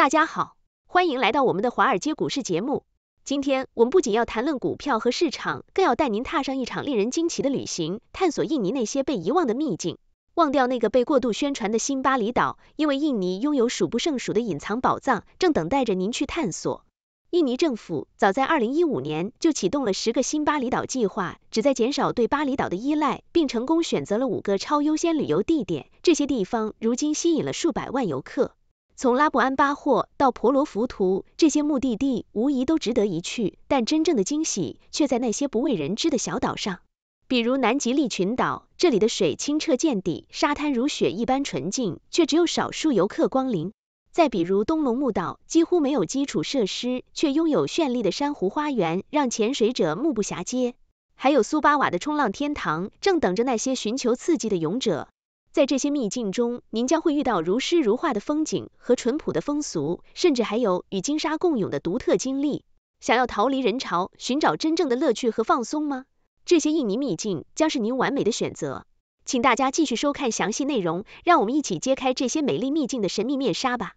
大家好，欢迎来到我们的华尔街股市节目。今天我们不仅要谈论股票和市场，更要带您踏上一场令人惊奇的旅行，探索印尼那些被遗忘的秘境。忘掉那个被过度宣传的新巴厘岛，因为印尼拥有数不胜数的隐藏宝藏，正等待着您去探索。印尼政府早在2015年就启动了10个新巴厘岛计划，旨在减少对巴厘岛的依赖，并成功选择了5个超优先旅游地点。这些地方如今吸引了数百万游客。从拉布安巴霍到婆罗浮屠，这些目的地无疑都值得一去，但真正的惊喜却在那些不为人知的小岛上。比如南吉利群岛，这里的水清澈见底，沙滩如雪一般纯净，却只有少数游客光临。再比如东龙目岛，几乎没有基础设施，却拥有绚丽的珊瑚花园，让潜水者目不暇接。还有苏巴瓦的冲浪天堂，正等着那些寻求刺激的勇者。在这些秘境中，您将会遇到如诗如画的风景和淳朴的风俗，甚至还有与鲸鲨共泳的独特经历。想要逃离人潮，寻找真正的乐趣和放松吗？这些印尼秘境将是您完美的选择。请大家继续收看详细内容，让我们一起揭开这些美丽秘境的神秘面纱吧。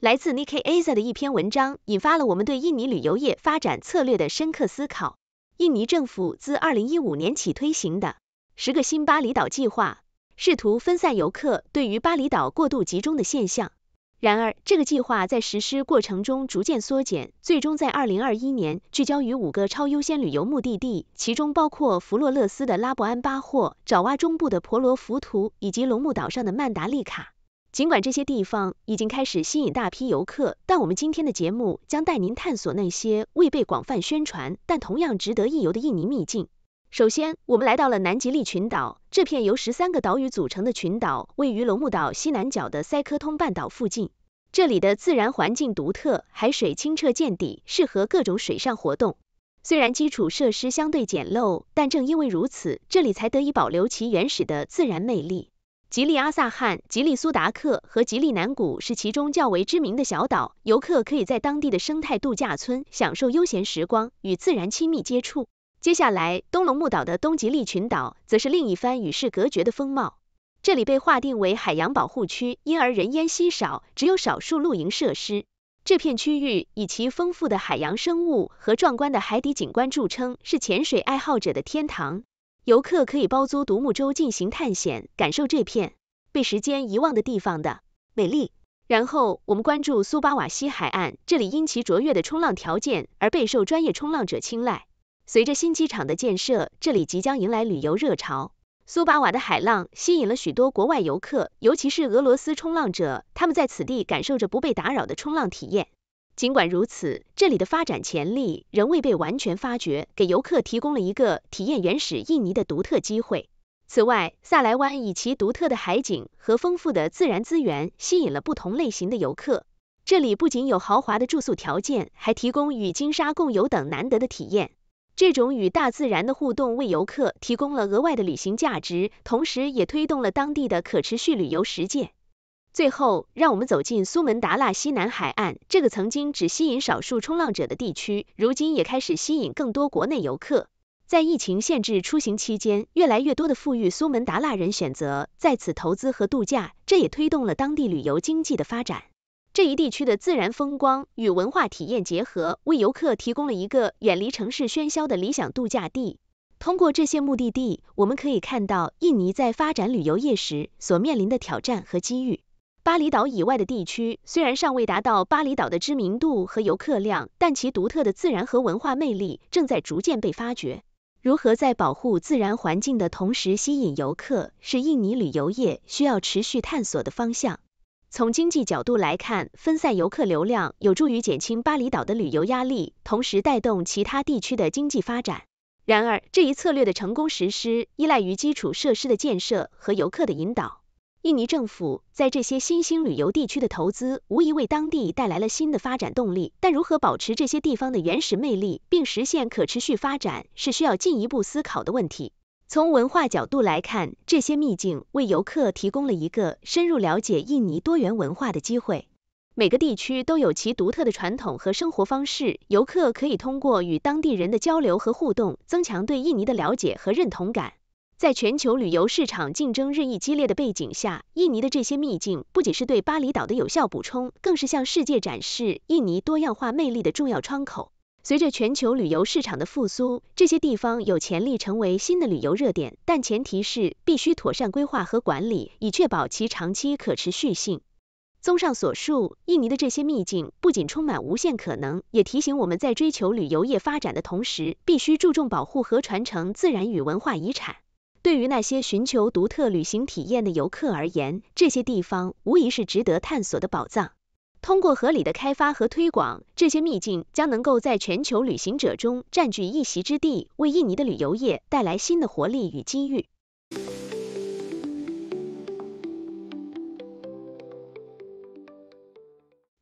来自 Nikkei Aza 的一篇文章引发了我们对印尼旅游业发展策略的深刻思考。印尼政府自2015年起推行的10个新巴厘岛计划，试图分散游客对于巴厘岛过度集中的现象。然而，这个计划在实施过程中逐渐缩减，最终在2021年聚焦于5个超优先旅游目的地，其中包括弗洛勒斯的拉布安巴霍、爪哇中部的婆罗浮屠以及龙目岛上的曼达利卡。尽管这些地方已经开始吸引大批游客，但我们今天的节目将带您探索那些未被广泛宣传，但同样值得一游的印尼秘境。首先，我们来到了南吉利群岛，这片由13个岛屿组成的群岛位于龙目岛西南角的塞科通半岛附近。这里的自然环境独特，海水清澈见底，适合各种水上活动。虽然基础设施相对简陋，但正因为如此，这里才得以保留其原始的自然魅力。吉利阿萨汗、吉利苏达克和吉利南谷是其中较为知名的小岛，游客可以在当地的生态度假村享受悠闲时光，与自然亲密接触。接下来，东龙目岛的东吉利群岛则是另一番与世隔绝的风貌。这里被划定为海洋保护区，因而人烟稀少，只有少数露营设施。这片区域以其丰富的海洋生物和壮观的海底景观著称，是潜水爱好者的天堂。游客可以包租独木舟进行探险，感受这片被时间遗忘的地方的美丽。然后我们关注苏巴瓦西海岸，这里因其卓越的冲浪条件而备受专业冲浪者青睐。随着新机场的建设，这里即将迎来旅游热潮。苏巴瓦的海浪吸引了许多国外游客，尤其是俄罗斯冲浪者，他们在此地感受着不被打扰的冲浪体验。尽管如此，这里的发展潜力仍未被完全发掘，给游客提供了一个体验原始印尼的独特机会。此外，萨莱湾以其独特的海景和丰富的自然资源吸引了不同类型的游客。这里不仅有豪华的住宿条件，还提供与鲸鲨共游等难得的体验。这种与大自然的互动为游客提供了额外的旅行价值，同时也推动了当地的可持续旅游实践。最后，让我们走进苏门答腊西南海岸，这个曾经只吸引少数冲浪者的地区，如今也开始吸引更多国内游客。在疫情限制出行期间，越来越多的富裕苏门答腊人选择在此投资和度假，这也推动了当地旅游经济的发展。这一地区的自然风光与文化体验结合，为游客提供了一个远离城市喧嚣的理想度假地。通过这些目的地，我们可以看到印尼在发展旅游业时所面临的挑战和机遇。巴厘岛以外的地区虽然尚未达到巴厘岛的知名度和游客量，但其独特的自然和文化魅力正在逐渐被发掘。如何在保护自然环境的同时吸引游客，是印尼旅游业需要持续探索的方向。从经济角度来看，分散游客流量有助于减轻巴厘岛的旅游压力，同时带动其他地区的经济发展。然而，这一策略的成功实施依赖于基础设施的建设和游客的引导。印尼政府在这些新兴旅游地区的投资无疑为当地带来了新的发展动力，但如何保持这些地方的原始魅力并实现可持续发展，是需要进一步思考的问题。从文化角度来看，这些秘境为游客提供了一个深入了解印尼多元文化的机会。每个地区都有其独特的传统和生活方式，游客可以通过与当地人的交流和互动，增强对印尼的了解和认同感。在全球旅游市场竞争日益激烈的背景下，印尼的这些秘境不仅是对巴厘岛的有效补充，更是向世界展示印尼多样化魅力的重要窗口。随着全球旅游市场的复苏，这些地方有潜力成为新的旅游热点，但前提是必须妥善规划和管理，以确保其长期可持续性。综上所述，印尼的这些秘境不仅充满无限可能，也提醒我们在追求旅游业发展的同时，必须注重保护和传承自然与文化遗产。对于那些寻求独特旅行体验的游客而言，这些地方无疑是值得探索的宝藏。通过合理的开发和推广，这些秘境将能够在全球旅行者中占据一席之地，为印尼的旅游业带来新的活力与机遇。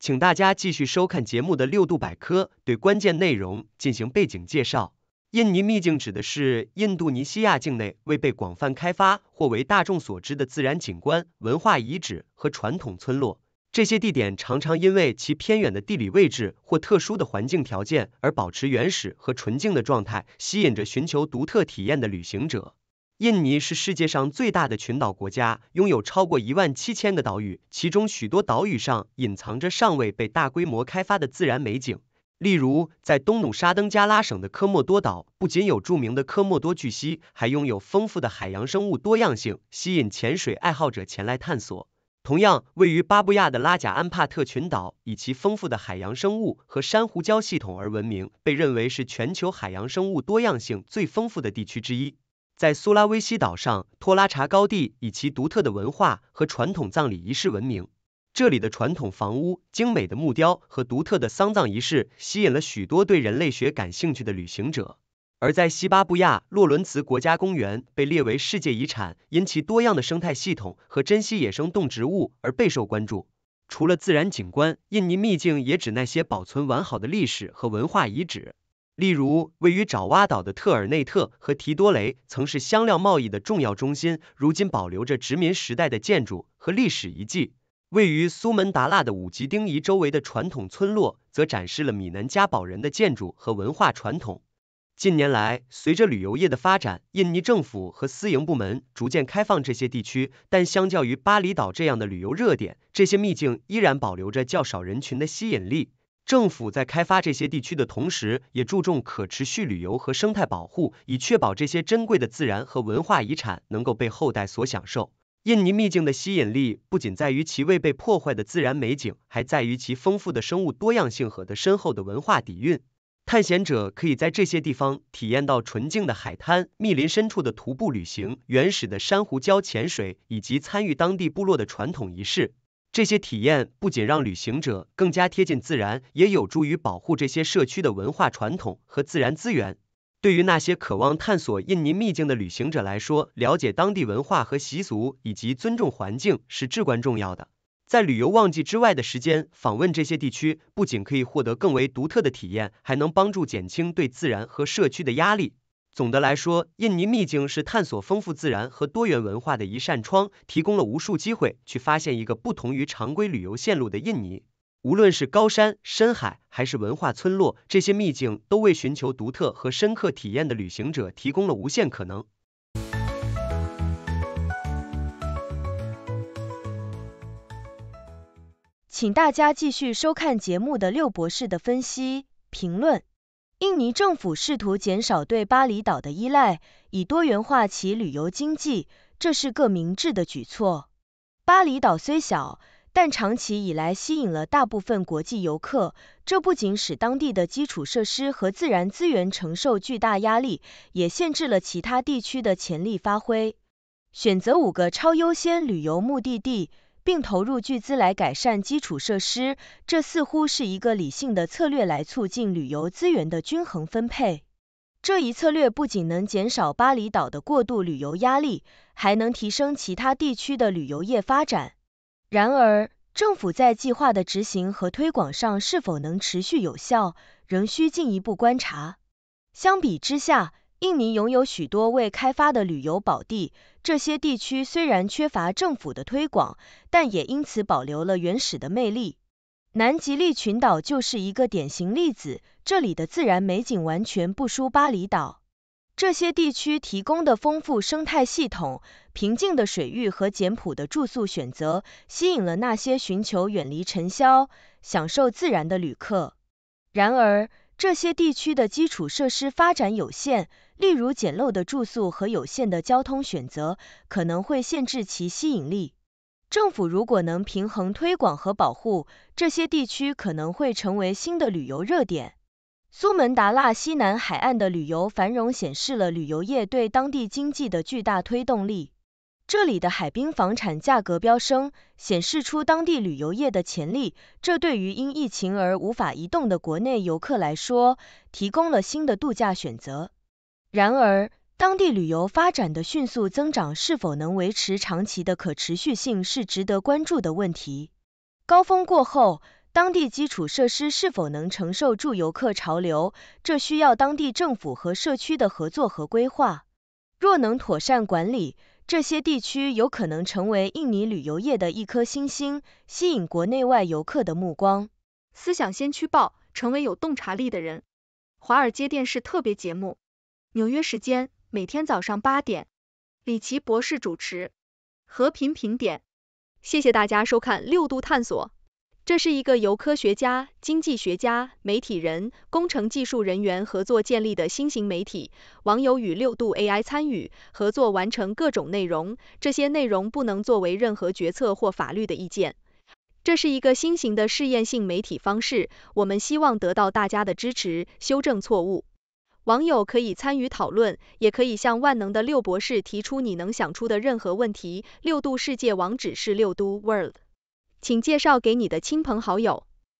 请大家继续收看节目的6度百科，对关键内容进行背景介绍。印尼秘境指的是印度尼西亚境内未被广泛开发或为大众所知的自然景观、文化遗址和传统村落。这些地点常常因为其偏远的地理位置或特殊的环境条件而保持原始和纯净的状态，吸引着寻求独特体验的旅行者。印尼是世界上最大的群岛国家，拥有超过17000个岛屿，其中许多岛屿上隐藏着尚未被大规模开发的自然美景。例如，在东努沙登加拉省的科莫多岛，不仅有著名的科莫多巨蜥，还拥有丰富的海洋生物多样性，吸引潜水爱好者前来探索。同样，位于巴布亚的拉贾安帕特群岛，以其丰富的海洋生物和珊瑚礁系统而闻名，被认为是全球海洋生物多样性最丰富的地区之一。在苏拉威西岛上，托拉查高地以其独特的文化和传统葬礼仪式闻名。这里的传统房屋、精美的木雕和独特的丧葬仪式吸引了许多对人类学感兴趣的旅行者。而在西巴布亚，洛伦茨国家公园被列为世界遗产，因其多样的生态系统和珍稀野生动植物而备受关注。除了自然景观，印尼秘境也指那些保存完好的历史和文化遗址。例如，位于爪哇岛的特尔内特和提多雷曾是香料贸易的重要中心，如今保留着殖民时代的建筑和历史遗迹。位于苏门答腊的五级丁仪周围的传统村落则展示了米南加堡人的建筑和文化传统。近年来，随着旅游业的发展，印尼政府和私营部门逐渐开放这些地区，但相较于巴厘岛这样的旅游热点，这些秘境依然保留着较少人群的吸引力。政府在开发这些地区的同时，也注重可持续旅游和生态保护，以确保这些珍贵的自然和文化遗产能够被后代所享受。印尼秘境的吸引力不仅在于其未被破坏的自然美景，还在于其丰富的生物多样性和深厚的文化底蕴。探险者可以在这些地方体验到纯净的海滩、密林深处的徒步旅行、原始的珊瑚礁潜水，以及参与当地部落的传统仪式。这些体验不仅让旅行者更加贴近自然，也有助于保护这些社区的文化传统和自然资源。对于那些渴望探索印尼秘境的旅行者来说，了解当地文化和习俗以及尊重环境是至关重要的。在旅游旺季之外的时间，访问这些地区不仅可以获得更为独特的体验，还能帮助减轻对自然和社区的压力。总的来说，印尼秘境是探索丰富自然和多元文化的一扇窗，提供了无数机会去发现一个不同于常规旅游线路的印尼。无论是高山、深海，还是文化村落，这些秘境都为寻求独特和深刻体验的旅行者提供了无限可能。请大家继续收看节目的六博士的分析评论。印尼政府试图减少对巴厘岛的依赖，以多元化其旅游经济，这是个明智的举措。巴厘岛虽小，但长期以来吸引了大部分国际游客，这不仅使当地的基础设施和自然资源承受巨大压力，也限制了其他地区的潜力发挥。选择5个超优先旅游目的地，并投入巨资来改善基础设施，这似乎是一个理性的策略来促进旅游资源的均衡分配。这一策略不仅能减少巴厘岛的过度旅游压力，还能提升其他地区的旅游业发展。然而，政府在计划的执行和推广上是否能持续有效，仍需进一步观察。相比之下，印尼拥有许多未开发的旅游宝地，这些地区虽然缺乏政府的推广，但也因此保留了原始的魅力。南吉利群岛就是一个典型例子，这里的自然美景完全不输巴厘岛。这些地区提供的丰富生态系统、平静的水域和简朴的住宿选择，吸引了那些寻求远离尘嚣、享受自然的旅客。然而，这些地区的基础设施发展有限，例如简陋的住宿和有限的交通选择，可能会限制其吸引力。政府如果能平衡推广和保护，这些地区可能会成为新的旅游热点。苏门答腊西南海岸的旅游繁荣显示了旅游业对当地经济的巨大推动力。这里的海滨房产价格飙升，显示出当地旅游业的潜力，这对于因疫情而无法移动的国内游客来说，提供了新的度假选择。然而，当地旅游发展的迅速增长是否能维持长期的可持续性是值得关注的问题。高峰过后，当地基础设施是否能承受住游客潮流，这需要当地政府和社区的合作和规划。若能妥善管理，这些地区有可能成为印尼旅游业的一颗新星，吸引国内外游客的目光。思想先驱报，成为有洞察力的人。华尔街电视特别节目，纽约时间每天早上8点，李奇博士主持，和平评点。谢谢大家收看六度探索。这是一个由科学家、经济学家、媒体人、工程技术人员合作建立的新型媒体，网友与六度 AI 参与合作完成各种内容，这些内容不能作为任何决策或法律的意见。这是一个新型的试验性媒体方式，我们希望得到大家的支持，修正错误。网友可以参与讨论，也可以向万能的六博士提出你能想出的任何问题。六度世界网址是6度world。请介绍给你的亲朋好友。